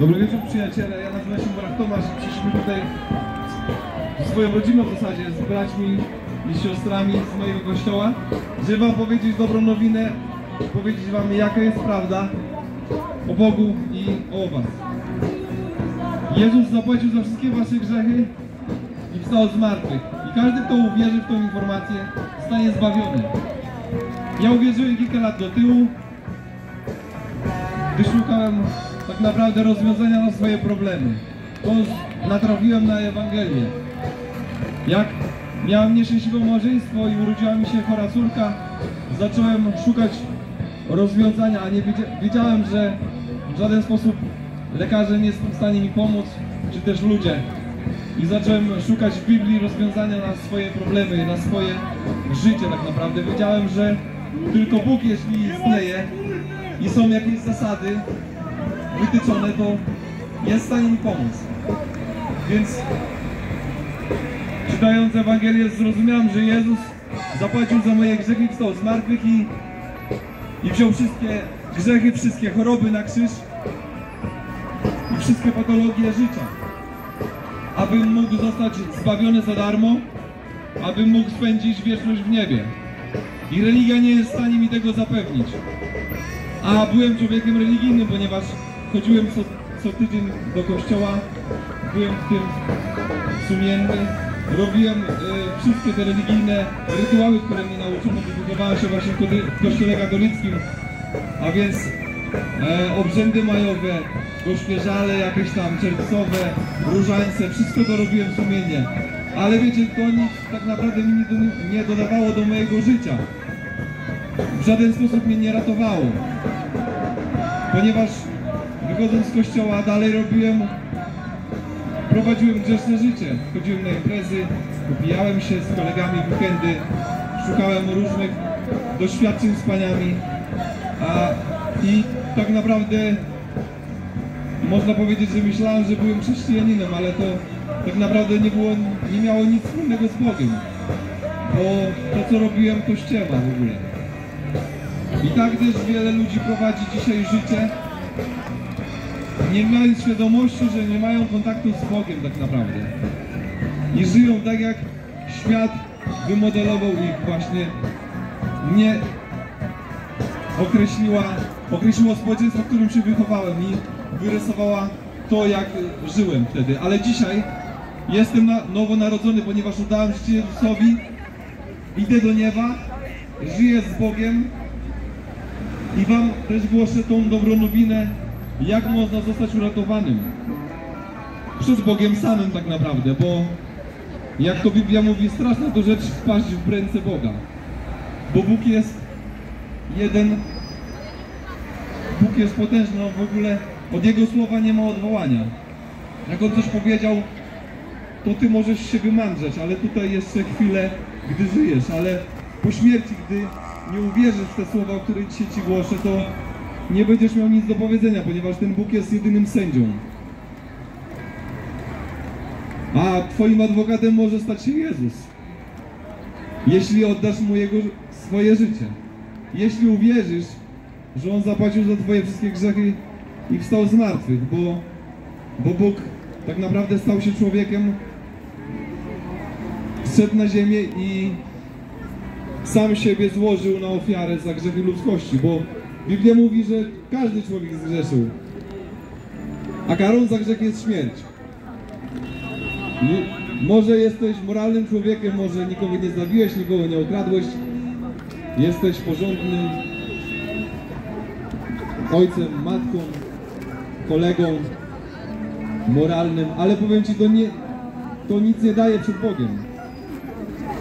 Dobry wieczór przyjaciele, ja nazywam się Borach Tomasz i przyszliśmy tutaj w swoją rodzinną w zasadzie z braćmi i siostrami z mojego kościoła, żeby wam powiedzieć dobrą nowinę, powiedzieć wam jaka jest prawda o Bogu i o was. Jezus zapłacił za wszystkie wasze grzechy i wstał z martwych. I każdy, kto uwierzy w tą informację, zostanie zbawiony. Ja uwierzyłem kilka lat do tyłu, gdy szukałem tak naprawdę rozwiązania na swoje problemy. To natrafiłem na Ewangelię. Jak miałem nieszczęśliwe małżeństwo i urodziła mi się chora córka, zacząłem szukać rozwiązania, a nie wiedziałem, że w żaden sposób lekarze nie są w stanie mi pomóc, czy też ludzie. I zacząłem szukać w Biblii rozwiązania na swoje problemy, na swoje życie tak naprawdę. Wiedziałem, że tylko Bóg, jeśli istnieje i są jakieś zasady wytyczone, to jest w stanie mi pomóc. Więc czytając Ewangelię zrozumiałem, że Jezus zapłacił za moje grzechy, wstał z martwych i wziął wszystkie grzechy, wszystkie choroby na krzyż i wszystkie patologie życia. Abym mógł zostać zbawiony za darmo, abym mógł spędzić wieczność w niebie. I religia nie jest w stanie mi tego zapewnić. A byłem człowiekiem religijnym, ponieważ chodziłem co tydzień do kościoła, byłem w tym sumienny, robiłem wszystkie te religijne rytuały, które mnie nauczono, wychowałem się właśnie w kościele katolickim, a więc obrzędy majowe, gośmierzale jakieś tam, czerwcowe, różańce, wszystko to robiłem sumiennie. Ale wiecie, to nic tak naprawdę mi nie dodawało do mojego życia. W żaden sposób mnie nie ratowało. Ponieważ wychodząc z kościoła dalej prowadziłem grzeszne życie. Chodziłem na imprezy, upijałem się z kolegami w weekendy, szukałem różnych doświadczeń z paniami. I tak naprawdę można powiedzieć, że myślałem, że byłem chrześcijaninem, ale to tak naprawdę nie miało nic wspólnego z Bogiem. Bo to, co robiłem, to ściema w ogóle. I tak też wiele ludzi prowadzi dzisiaj życie, nie mając świadomości, że nie mają kontaktu z Bogiem tak naprawdę. I żyją tak, jak świat wymodelował ich właśnie. Nie określiło społeczeństwo, w którym się wychowałem i wyrysowała to, jak żyłem wtedy. Ale dzisiaj jestem nowonarodzony, ponieważ oddałem życie Jezusowi, idę do nieba, żyję z Bogiem. I wam też głoszę tą dobrą nowinę, jak można zostać uratowanym. Przed Bogiem samym tak naprawdę, bo jak to Biblia mówi, straszna to rzecz wpaść w ręce Boga. Bo Bóg jest jeden, Bóg jest potężny, on w ogóle od Jego słowa nie ma odwołania. Jak On coś powiedział, to ty możesz się wymądrzeć, ale tutaj jeszcze chwilę, gdy żyjesz, ale po śmierci, gdy nie uwierzysz w te słowa, o których dzisiaj ci głoszę, to nie będziesz miał nic do powiedzenia, ponieważ ten Bóg jest jedynym sędzią. A twoim adwokatem może stać się Jezus, jeśli oddasz mu swoje życie. Jeśli uwierzysz, że On zapłacił za twoje wszystkie grzechy i wstał z martwych, bo Bóg tak naprawdę stał się człowiekiem, wszedł na ziemię i sam siebie złożył na ofiarę za grzechy ludzkości, bo Biblia mówi, że każdy człowiek zgrzeszył, a karą za grzech jest śmierć. Może jesteś moralnym człowiekiem, może nikogo nie zabiłeś, nikogo nie okradłeś, jesteś porządnym ojcem, matką, kolegą moralnym, ale powiem ci, to nic nie daje przed Bogiem.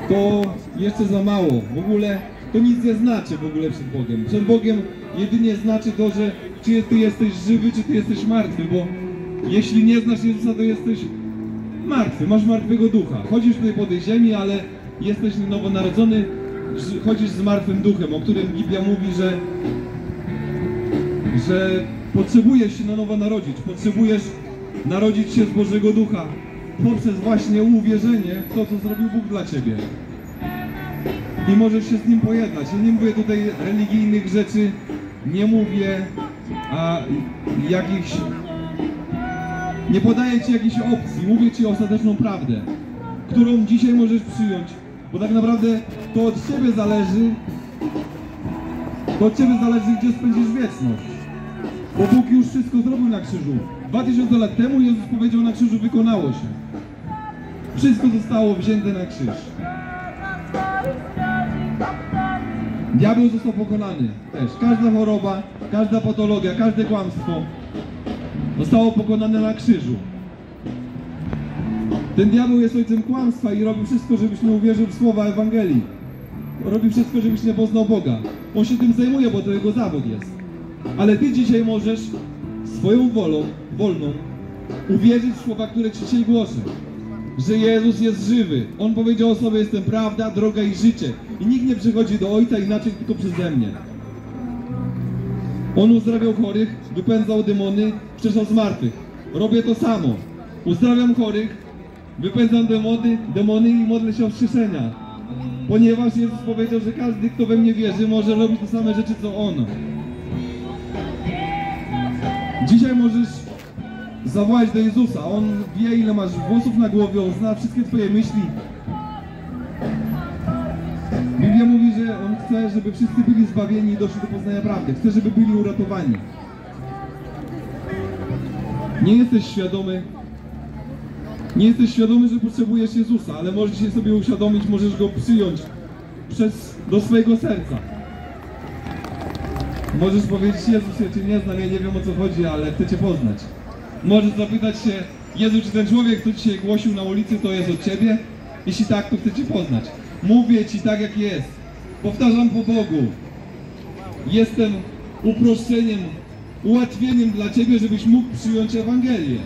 To jeszcze za mało. W ogóle to nic nie znaczy w ogóle przed Bogiem. Przed Bogiem jedynie znaczy to, że czy ty jesteś żywy, czy ty jesteś martwy, bo jeśli nie znasz Jezusa, to jesteś martwy, masz martwego ducha. Chodzisz tutaj po tej ziemi, ale jesteś nowonarodzony, chodzisz z martwym duchem, o którym Biblia mówi, że potrzebujesz się na nowo narodzić, potrzebujesz narodzić się z Bożego Ducha poprzez właśnie uwierzenie w to, co zrobił Bóg dla ciebie. I możesz się z Nim pojednać. Ja nie mówię tutaj religijnych rzeczy, nie mówię jakichś Nie podaję ci jakichś opcji, mówię ci ostateczną prawdę, którą dzisiaj możesz przyjąć, bo tak naprawdę to od ciebie zależy, gdzie spędzisz wieczność. Bo Bóg już wszystko zrobił na krzyżu. 2000 lat temu Jezus powiedział na krzyżu: wykonało się. Wszystko zostało wzięte na krzyż. Diabeł został pokonany też. Każda choroba, każda patologia, każde kłamstwo zostało pokonane na krzyżu. Ten diabeł jest ojcem kłamstwa i robi wszystko, żebyś nie uwierzył w słowa Ewangelii. Robi wszystko, żebyś nie poznał Boga. On się tym zajmuje, bo to jego zawód jest. Ale ty dzisiaj możesz swoją wolą, wolną uwierzyć w słowa, które ci dzisiaj głoszę. Że Jezus jest żywy. On powiedział o sobie: jestem prawda, droga i życie. I nikt nie przychodzi do Ojca inaczej, tylko przeze mnie. On uzdrawiał chorych, wypędzał demony, wskrzeszał zmartwych. Robię to samo. Uzdrawiam chorych, wypędzam demony i modlę się o wskrzeszenia. Ponieważ Jezus powiedział, że każdy, kto we mnie wierzy, może robić te same rzeczy, co On. Dzisiaj możesz zawołać do Jezusa. On wie, ile masz włosów na głowie, On zna wszystkie twoje myśli. Biblia mówi, że On chce, żeby wszyscy byli zbawieni i doszli do poznania prawdy. Chce, żeby byli uratowani. Nie jesteś świadomy, że potrzebujesz Jezusa, ale możesz się sobie uświadomić, możesz Go przyjąć do swojego serca. Możesz powiedzieć: Jezus, ja Cię nie znam, ja nie wiem, o co chodzi, ale chcę Cię poznać. Możesz zapytać się: Jezu, czy ten człowiek, kto Ci się głosił na ulicy, to jest od Ciebie? Jeśli tak, to chcę Cię poznać. Mówię Ci tak, jak jest. Powtarzam po Bogu. Jestem uproszczeniem, ułatwieniem dla Ciebie, żebyś mógł przyjąć Ewangelię.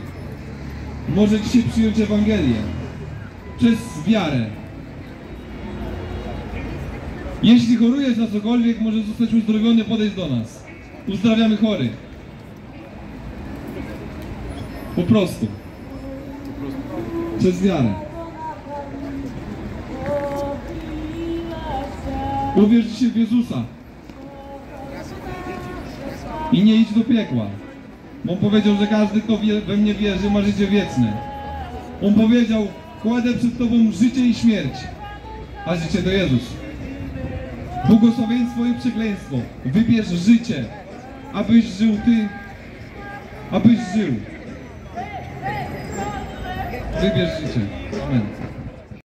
Może Ci się przyjąć Ewangelię. Przez wiarę. Jeśli chorujesz na cokolwiek, możesz zostać uzdrowiony, podejść do nas. Uzdrawiamy chorych. Po prostu. Przez wiarę. Uwierz się w Jezusa. I nie idź do piekła. Bo On powiedział, że każdy, kto we mnie wierzy, ma życie wieczne. On powiedział: kładę przed Tobą życie i śmierć. A życie to Jezus. Błogosławieństwo i przekleństwo. Wybierz życie, abyś żył ty, abyś żył. Wybierz życie. Amen.